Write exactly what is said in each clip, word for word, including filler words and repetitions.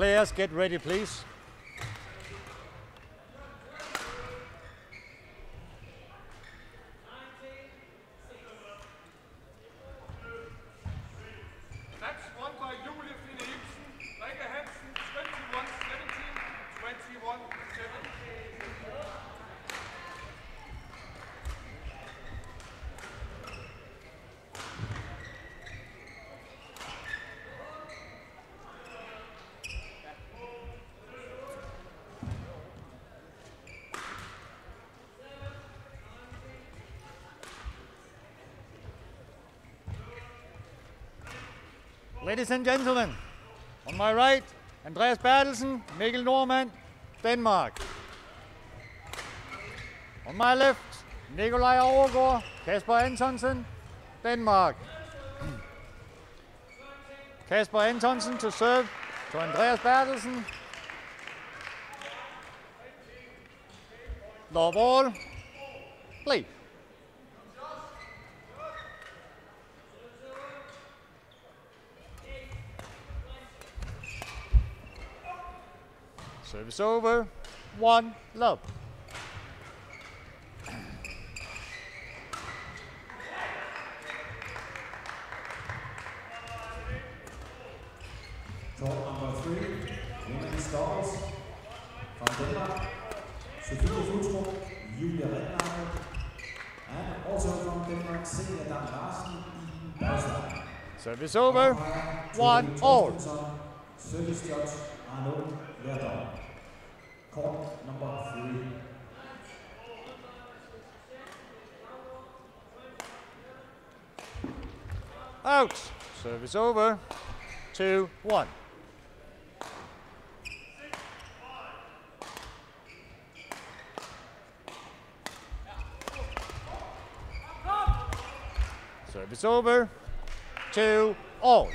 Players, get ready, please. Ladies and gentlemen, on my right, Andreas Berthelsen, Mikkel Normann, Denmark. On my left, Nikolaj Overgaard, Kasper Antonsen, Denmark. Kasper Antonsen to serve to Andreas Berthelsen. Low ball, play. Service over, one love. Top number three, women stars from Denmark, Sofie Fustrup, Julia Rennager, and also from Denmark, Celia Dam Larsen, Iben Børstad. Service over, one all. Service judge, Arnaud Verdon. Court number three. Out. Service over. Two, one. Service over. Two, all.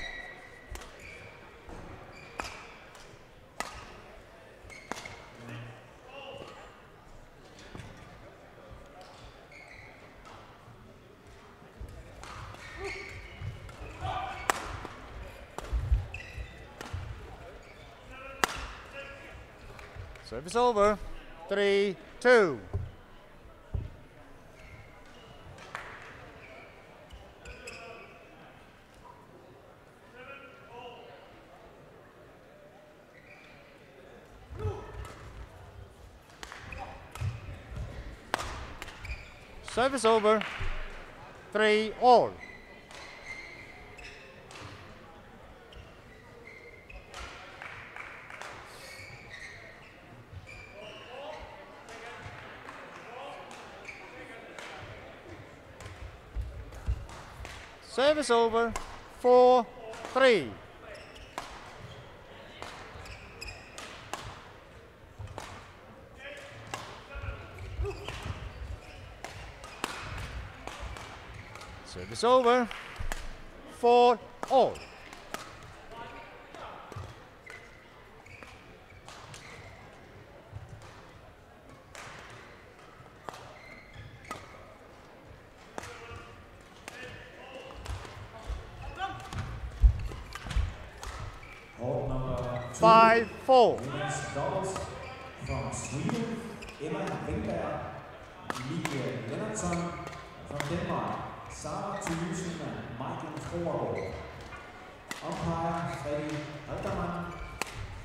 Service over, three, two. Service over, three, all. Service over, four, three. Service over, four, all. Five, four. From Sweden, Emma Engberg, Mikael Lennartsson. From Denmark, Sara Thyssen and Michael Krogergaard. Umpire, Freddy Haltermann.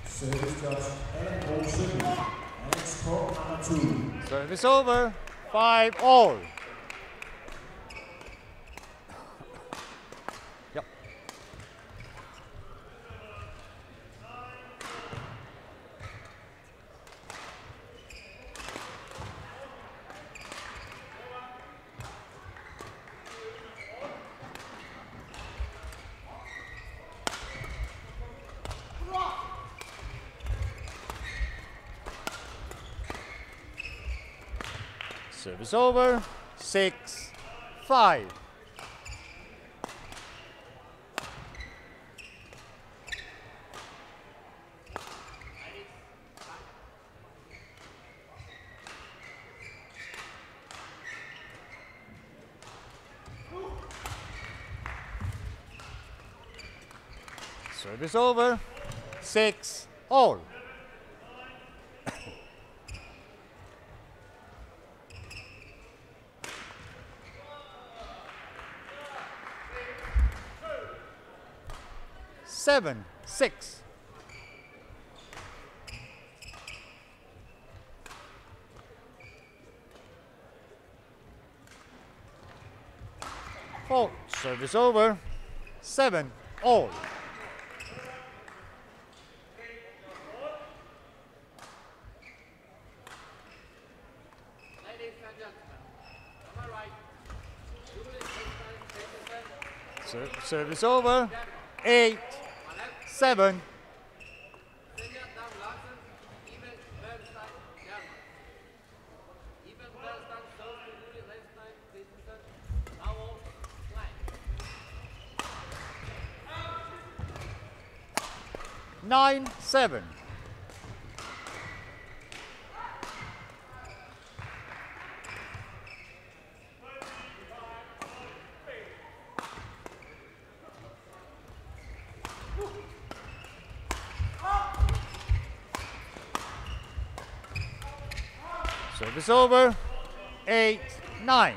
Service judge, Alan Olsen. And it's court number two. Service over, five, all. Service over, six, five. Service over, six, all. Seven, six. Fault. Service over. Seven, all. Ser service over. Eight. Seven. Nine, seven. Service over. Eight, nine.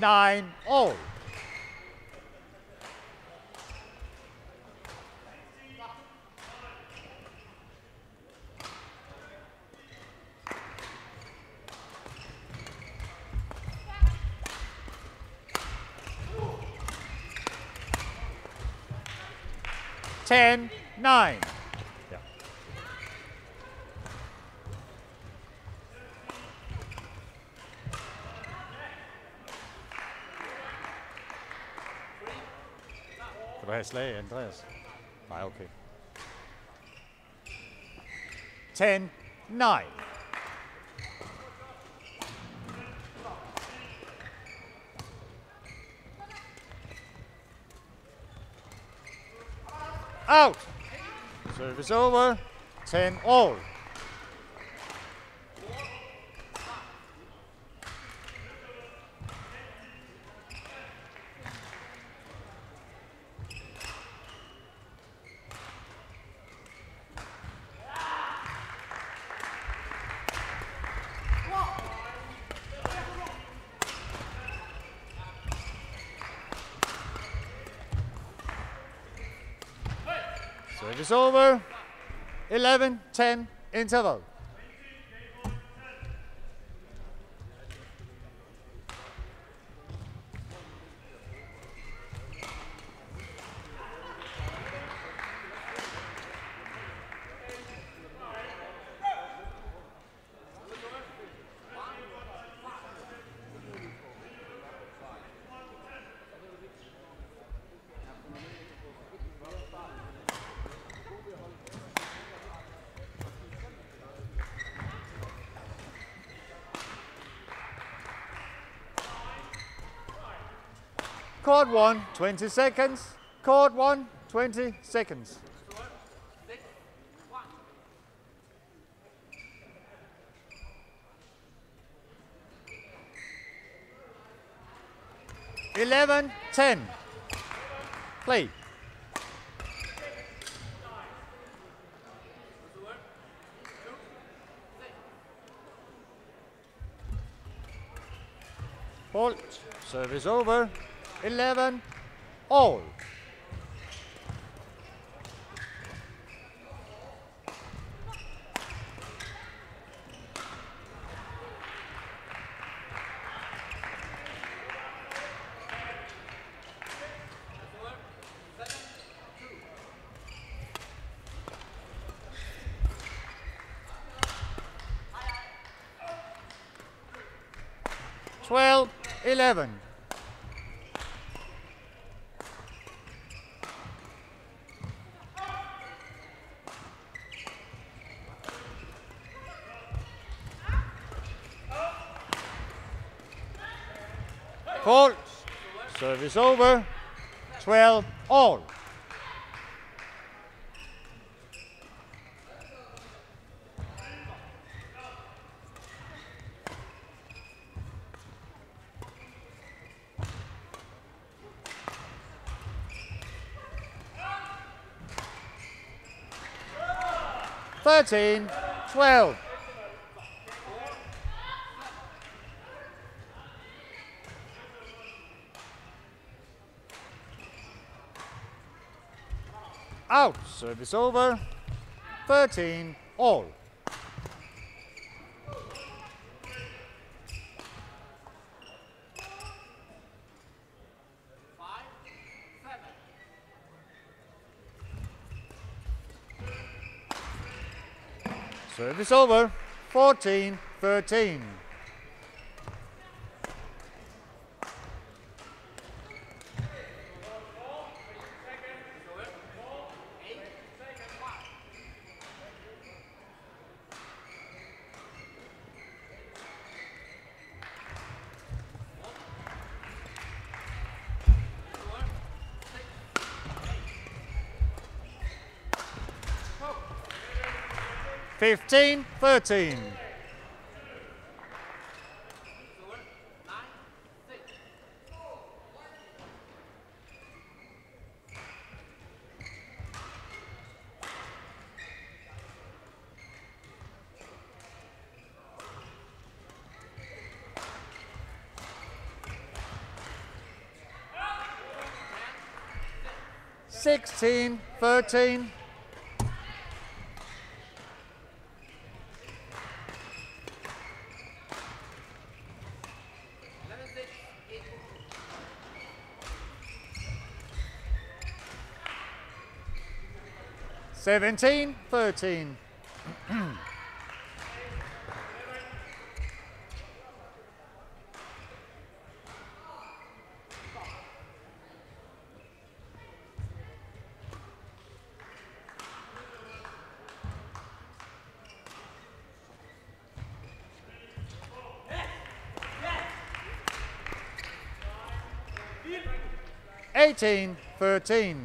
Nine all. Ten nine. Skal du have et slag, Andreas? Nej, okay. Ten, nine. Out! Service over. Ten, all. Service over. eleven ten interval. Court one, twenty seconds. Court one, twenty seconds. Eleven, ten. Play. Fault. Service over. Eleven, all. Twelve, eleven. Fault. Service over. twelve all. thirteen, twelve. Out, service over, thirteen all. Service over, fourteen, thirteen. fifteen, thirteen. sixteen, thirteen. seventeen, thirteen. eighteen, thirteen.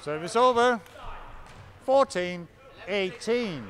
Service over, fourteen, eighteen.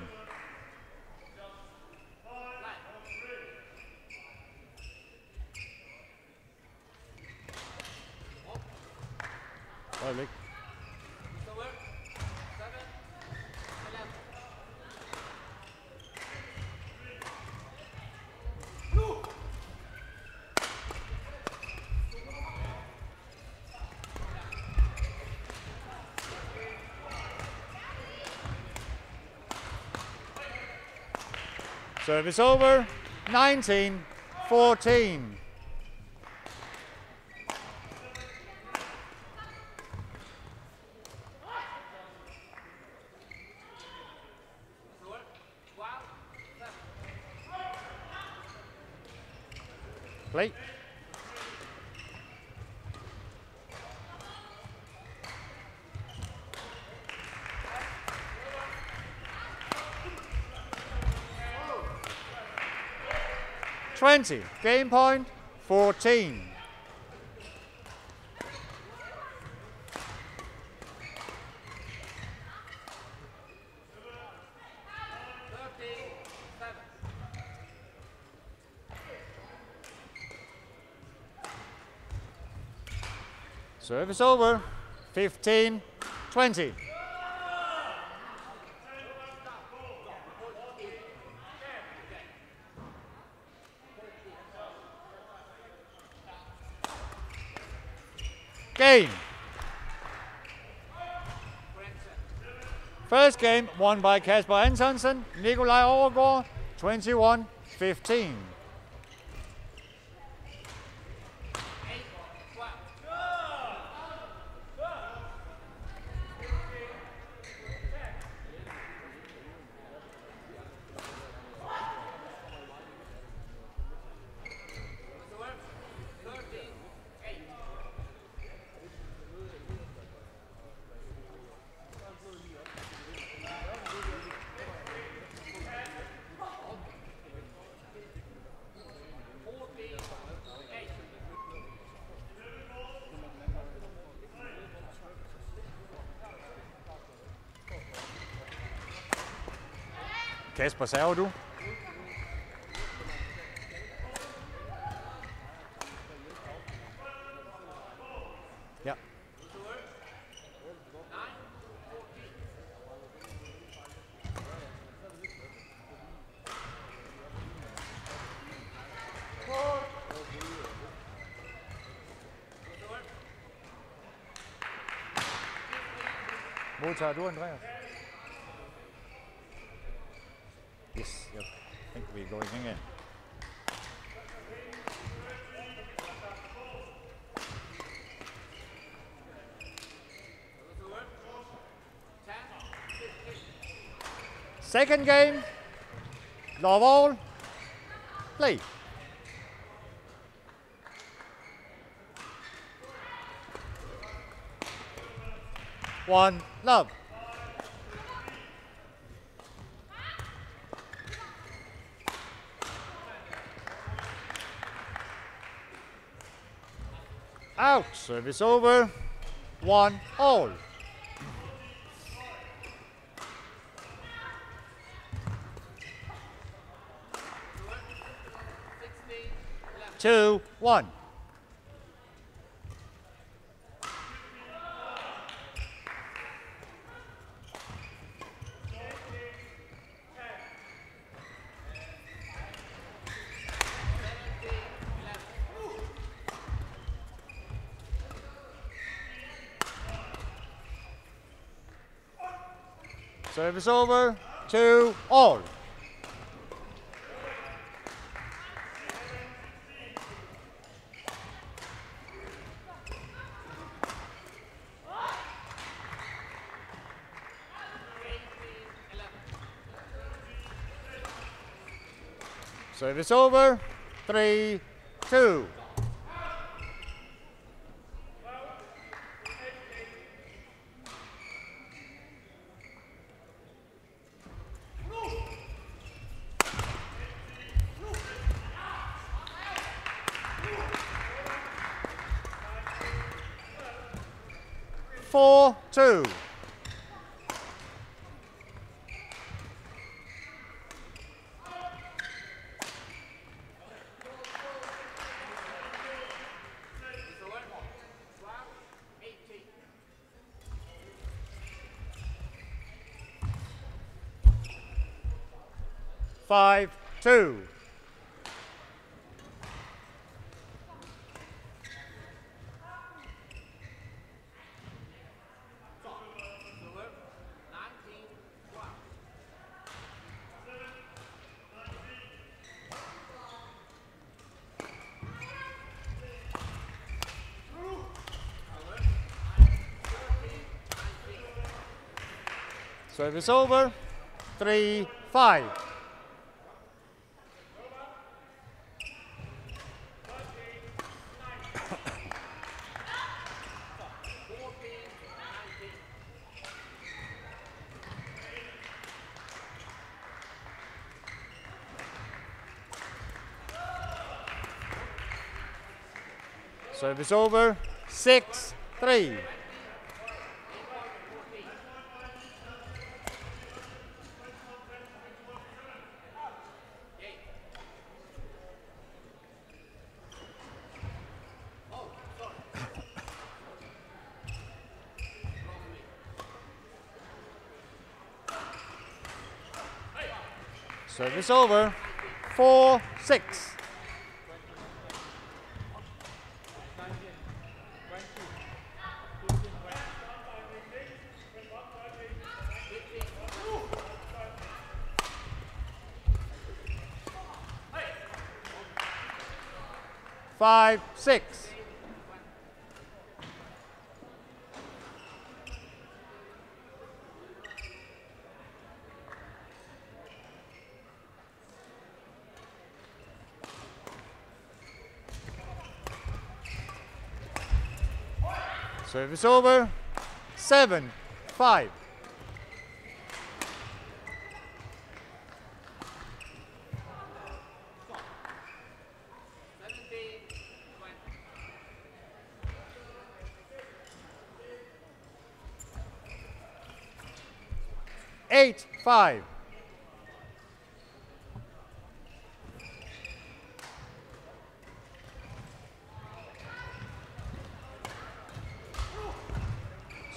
Service over, nineteen, fourteen. Play. twenty, game point, fourteen. Service over, fifteen, twenty. Game. First game won by Kasper Antonsen, Nikolaj Overgaard, twenty-one, fifteen. Kasper, server du? Ja. Modtager du, Andreas? Yes, I think we're going again. Second game, love all, play. One, love. Out, service over, one, all. Two, one. Service over, two, all. Service over, three, two. Four, two. Five, two. Service over, three, five. Service over, six, three. Service over, four, six. Five, six. Service over, seven, five. Eight, five.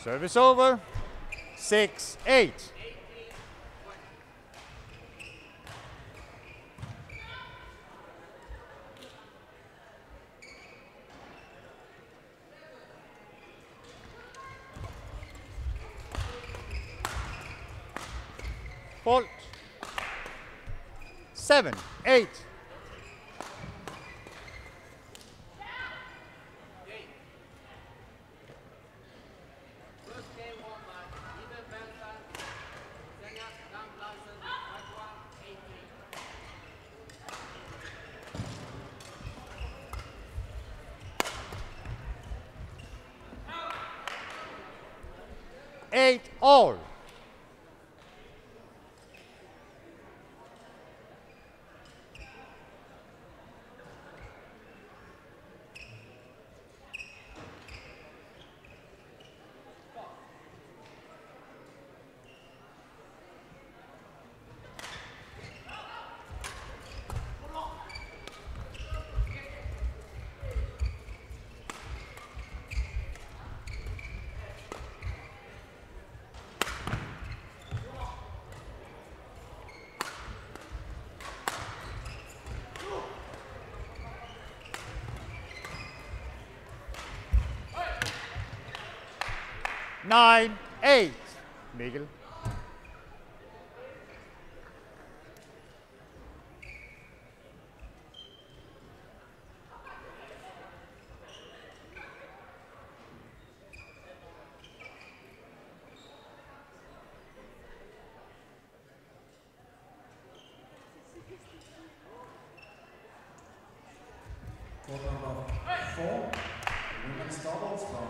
Service over. six eight. Bolt. seven eight. eight all. nine eight. Mikkel.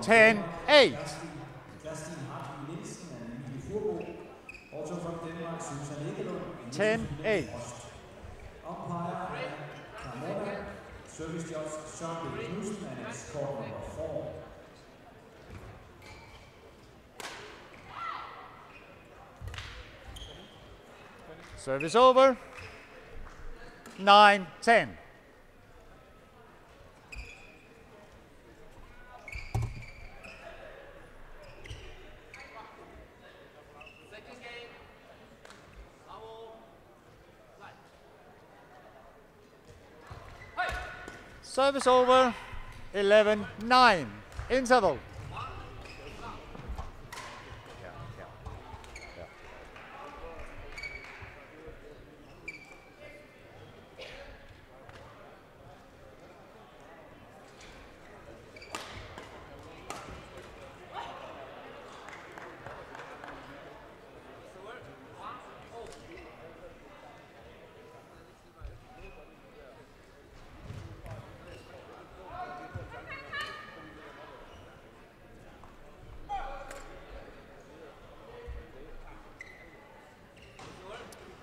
ten eight. ten eight. Service jobs, and it's called number four. Service over. nine ten. Service over, eleven nine, interval.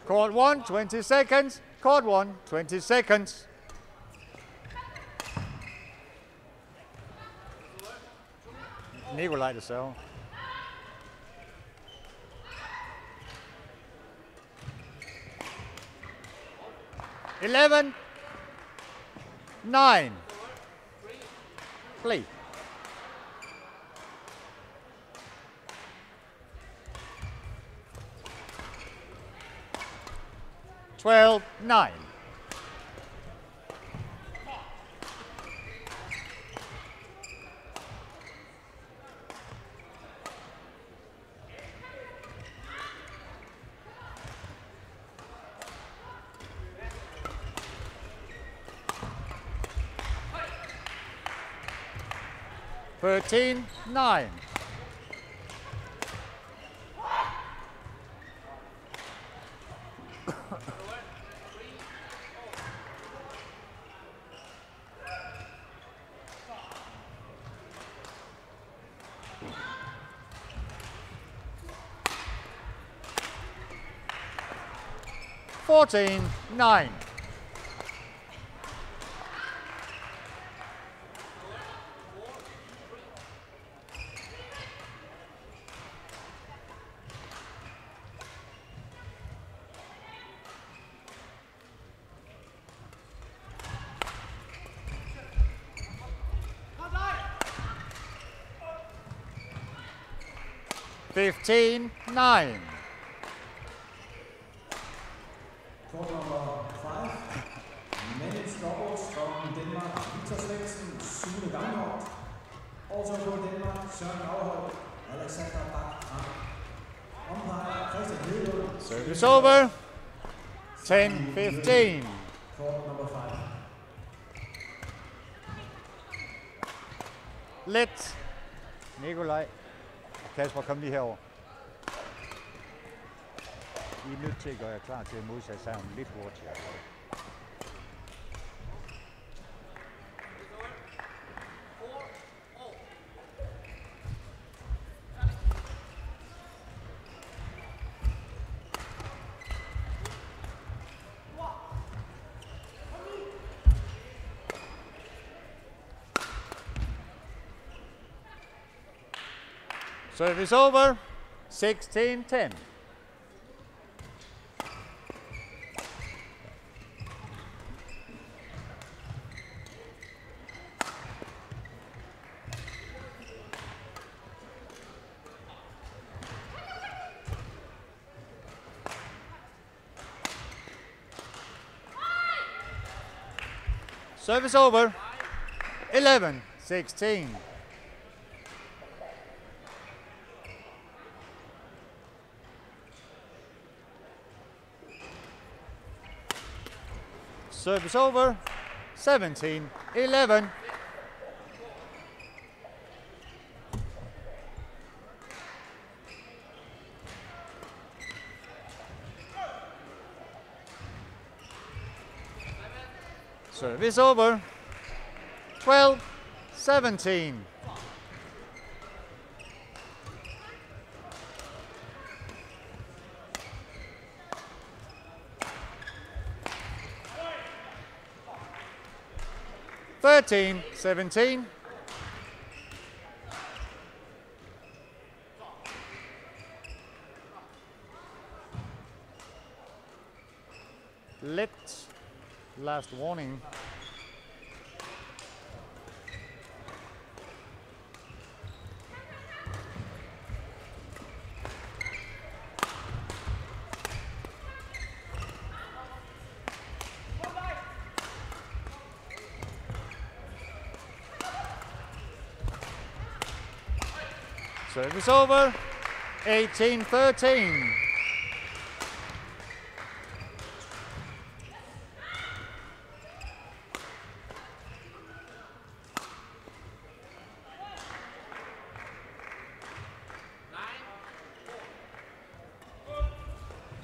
Court one, twenty seconds. Court one, twenty seconds. Nikolaj, the serve. eleven nine. Play. twelve nine. thirteen nine. fourteen nine. fifteen nine. Court number five, men's doubles from Denmark, Victor Svendsen, Sune Damgaard. Also from Denmark, Søren Auholt, Alexander Bak. Umpire Christian Hedegaard. Service over. ten fifteen. Court number five. Let Nikolaj Kasper, kom lige herover. I er nødt til at gøre jer klar til at modsætte sammen lidt hurtigere. Service over, sixteen ten. Service over, eleven sixteen. Service over, seventeen eleven. Service over, twelve seventeen. thirteen seventeen. Let, last warning. Service over, eighteen thirteen.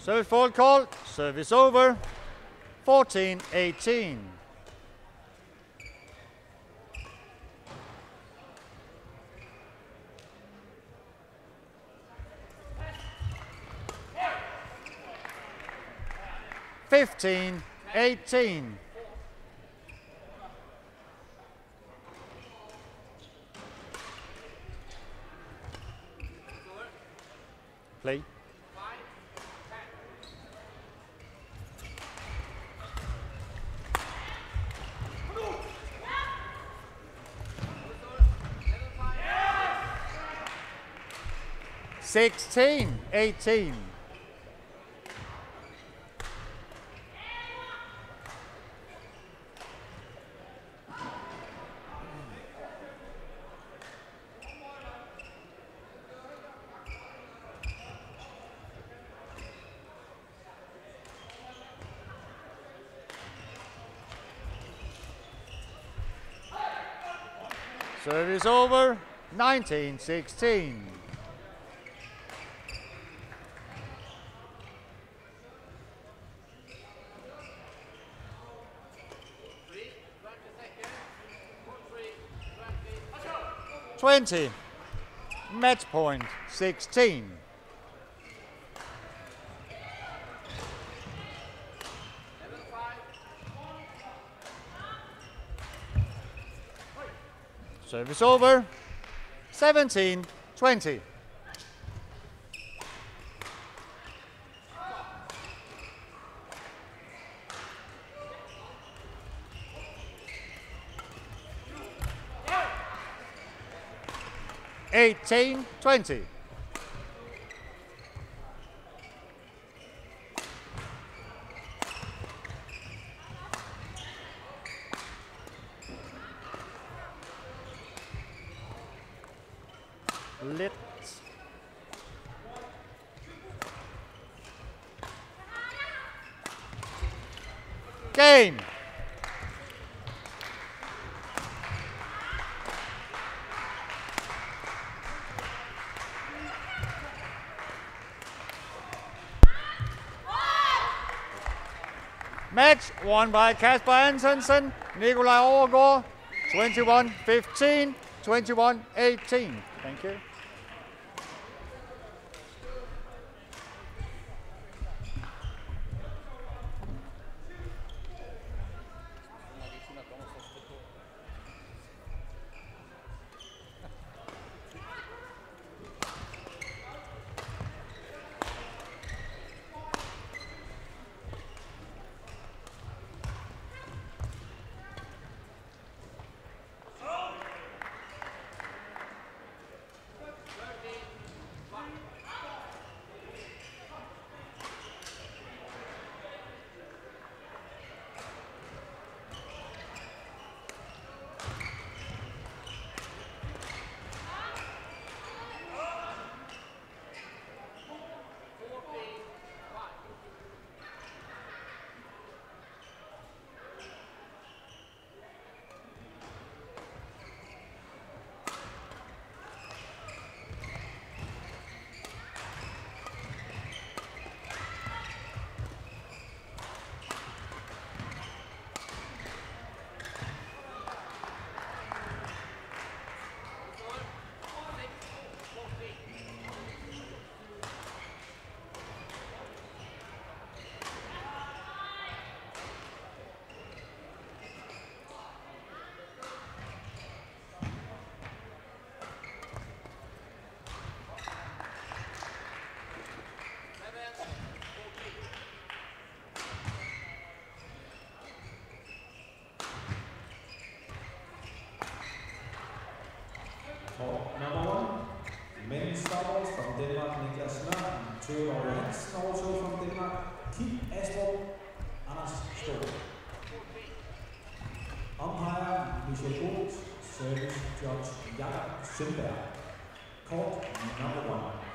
Service fault call, service over, fourteen eighteen. fifteen eighteen. Play. sixteen eighteen. Service over, nineteen sixteen. twenty, match point, sixteen. Service over, seventeen twenty. eighteen twenty. lidt. Game! Match won by Kasper Antonsen, Nikolaj Overgaard, twenty-one fifteen, twenty-one eighteen. Thank you. Number one, men's doubles from Denmark, Niklas Normann, Tøger Lorenz, also from Denmark, Kim Astrup, Anders Storm. Umpire, Michel Groth, service judge, Jakob Sønberg. Court number one.